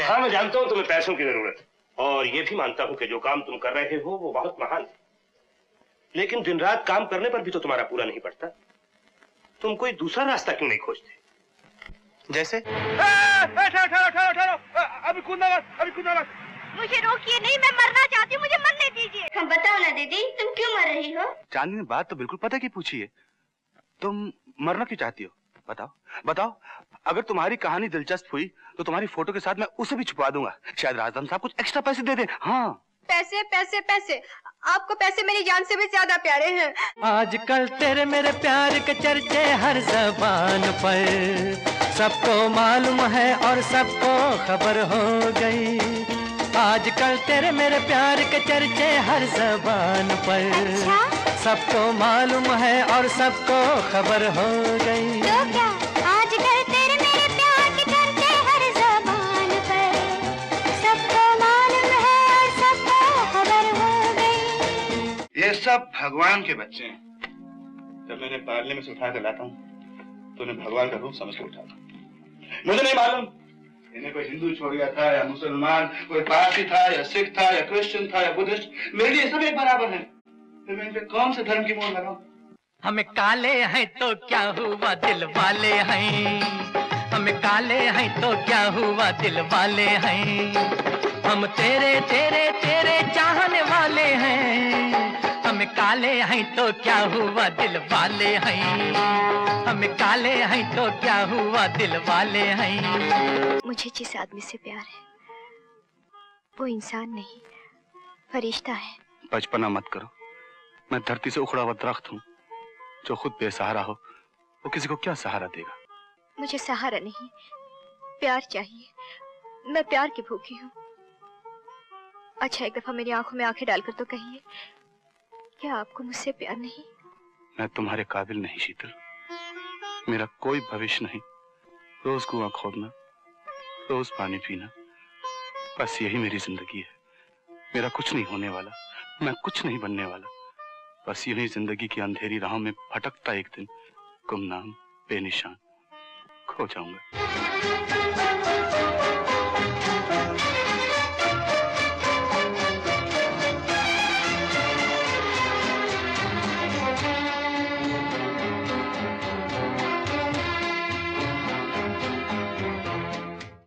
हाँ मैं जानता हूँ तुम्हें पैसों की जरूरत है और ये भी मानता हूँ कि जो काम तुम कर रहे हो वो बहुत महान है, लेकिन दिन रात काम करने पर भी तो तुम्हारा पूरा नहीं पड़ता। तुम कोई दूसरा रास्ता क्यों नहीं खोजते? जैसे अभी कूदना मत। मुझे रोकिए नहीं, मैं मरना चाहती हूँ, मुझे मरने दीजिए। हम बताओ ना दीदी तुम क्यों मर रही हो? चांदनी ने बात तो बिल्कुल पता की पूछी है, तुम मरना क्यों चाहती हो? बताओ। अगर तुम्हारी कहानी दिलचस्प हुई तो तुम्हारी फोटो के साथ मैं उसे भी छुपा दूंगा, शायद राजधान साहब कुछ एक्स्ट्रा पैसे दे दें। हाँ पैसे, आपको पैसे मेरी जान से भी ज्यादा प्यारे हैं। आजकल तेरे मेरे प्यार के चर्चे हर ज़बान पर, सबको मालूम है और सबको खबर हो गई। आजकल तेरे मेरे प्यार के चर्चे हर ज़बान पर, अच्छा? सबको मालूम है और सबको खबर हो गई। तो क्या आजकल तेरे मेरे प्यार के चर्चे हर ज़बान पर, सबको मालूम है और सबको खबर हो गई। ये सब भगवान के बच्चे हैं। जब मैंने पालने में से उठा कर लाता हूँ तो उन्हें भगवान का रूप समझ कर उठाता हूँ। मुझे नहीं मालूम इन्हें कोई हिंदू छोड़ गया था या मुसलमान, कोई पारसी था या सिख था या क्रिश्चियन था या बुद्धिस्ट, मेरे लिए सब एक बराबर है। फिर मैं इनपे कौन से धर्म की मोड़ लगाऊं? हमें काले हैं तो क्या हुआ दिल वाले हैं, हमें काले हैं तो क्या हुआ दिल वाले हैं, हम तेरे तेरे तेरे चाहने वाले हैं। हमें काले हैं तो क्या हुआ दिल वाले हैं, हमें काले हैं तो क्या हुआ दिल वाले हैं। मुझे जिस आदमी से प्यार है वो इंसान नहीं फरिश्ता है। बचपना मत करो, मैं धरती से उखड़ा हुआ दरख्त हूँ, जो खुद बेसहारा हो वो किसी को क्या सहारा देगा। मुझे सहारा नहीं प्यार चाहिए, मैं प्यार की भूखी हूँ। अच्छा एक दफा मेरी आंखों में आंखें डालकर तो कहिए, क्या आपको मुझसे प्यार नहीं? मैं तुम्हारे काबिल नहीं शीतल, मेरा कोई भविष्य नहीं। रोज कुआं खोदना, रोज पानी पीना, बस यही मेरी जिंदगी है। मेरा कुछ नहीं होने वाला, मैं कुछ नहीं बनने वाला, बस यही जिंदगी की अंधेरी राहों में भटकता एक दिन गुमनाम बेनिशान खो जाऊंगा।